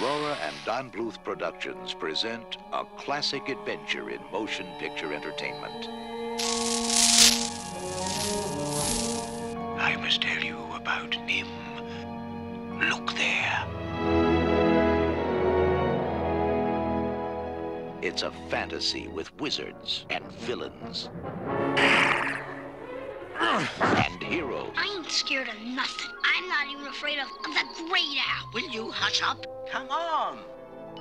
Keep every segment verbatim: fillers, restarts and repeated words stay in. Aurora and Don Bluth Productions present a classic adventure in motion picture entertainment. I must tell you about N I M H. Look there. It's a fantasy with wizards and villains. And heroes. I ain't scared of nothing. I'm not even afraid of the great owl. Will you hush up? Come on.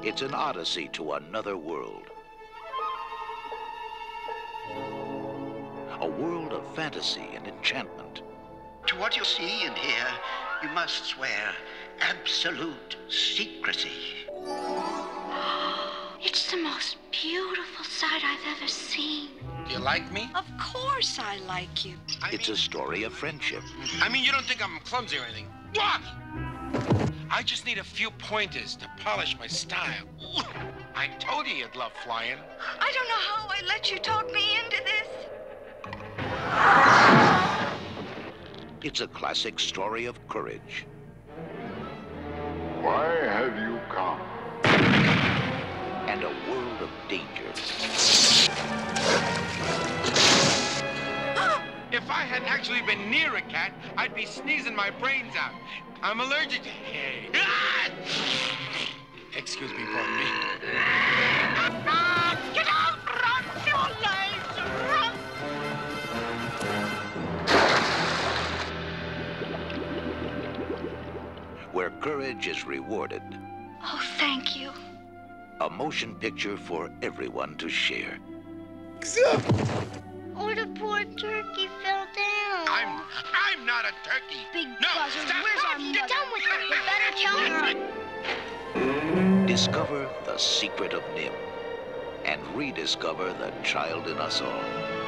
It's an odyssey to another world. A world of fantasy and enchantment. To what you see and hear, you must swear absolute secrecy. It's the most beautiful sight I've ever seen. Do you like me? Of course I like you. I it's mean, a story of friendship. I mean, you don't think I'm clumsy or anything? What? I just need a few pointers to polish my style. I told you you'd love flying. I don't know how I let you talk me into this. It's a classic story of courage. Why have you come? And a world of danger. If I hadn't actually been near a cat, I'd be sneezing my brains out. I'm allergic to hay. Excuse me, pardon me. Get out! Run for your lives! Run! Where courage is rewarded. Oh, thank you. A motion picture for everyone to share. Oh, the poor turkey fell down. I'm, I'm not a turkey. Big no, buzzard, stop, where's our mother? Get down with her. You better kill her. Discover the secret of N I M H and rediscover the child in us all.